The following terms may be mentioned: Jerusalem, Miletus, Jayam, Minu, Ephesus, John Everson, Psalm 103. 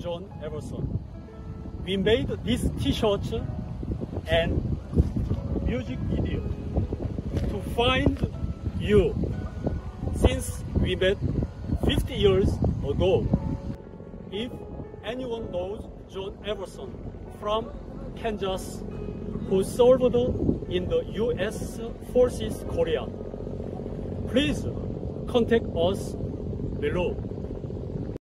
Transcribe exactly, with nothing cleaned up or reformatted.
John Everson. We made this t-shirt and music video to find you since we met fifty years ago. If anyone knows John Everson from Kansas, who served in the U S forces Korea, please contact us below.